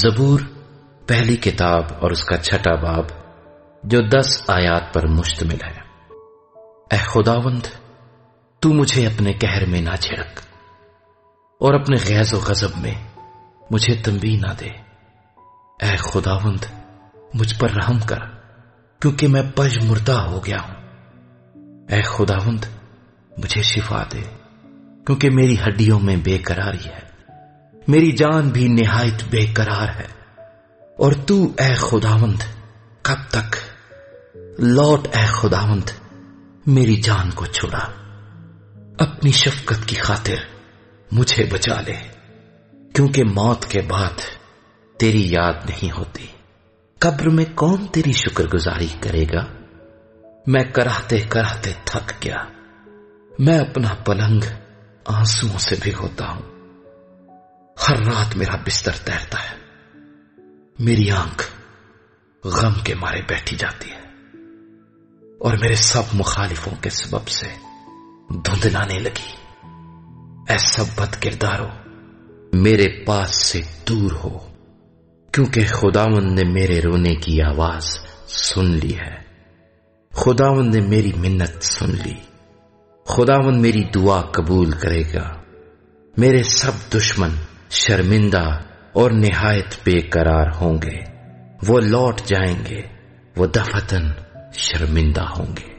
ज़बूर पहली किताब और उसका 6 बाब जो 10 आयात पर मुश्तमिल है। ऐ खुदावंद, तू मुझे अपने कहर में ना झिड़क और अपने ग़ैज़ व ग़ज़ब में मुझे तंबीह ना दे। ऐ खुदावंद, मुझ पर रहम कर क्योंकि मैं पशमुर्दा हो गया हूं। ऐ खुदावंद, मुझे शिफा दे क्योंकि मेरी हड्डियों में बेकरारी है, मेरी जान भी निहायत बेकरार है। और तू ऐ खुदावंद कब तक? लौट ऐ खुदावंद मेरी जान को छुड़ा, अपनी शफकत की खातिर मुझे बचा ले, क्योंकि मौत के बाद तेरी याद नहीं होती। कब्र में कौन तेरी शुक्रगुजारी करेगा? मैं कराहते कराहते थक गया, मैं अपना पलंग आंसुओं से भिगोता हूं। हर रात मेरा बिस्तर तैरता है, मेरी आंख गम के मारे बैठी जाती है और मेरे सब मुखालिफों के सबब से धुंधलाने लगी। ऐ सब बदकिरदारो, मेरे पास से दूर हो, क्योंकि खुदावंद ने मेरे रोने की आवाज सुन ली है। खुदावंद ने मेरी मिन्नत सुन ली। खुदावंद मेरी दुआ कबूल करेगा। मेरे सब दुश्मन शर्मिंदा और निहायत बेकरार होंगे, वो लौट जाएंगे, वो दफतन शर्मिंदा होंगे।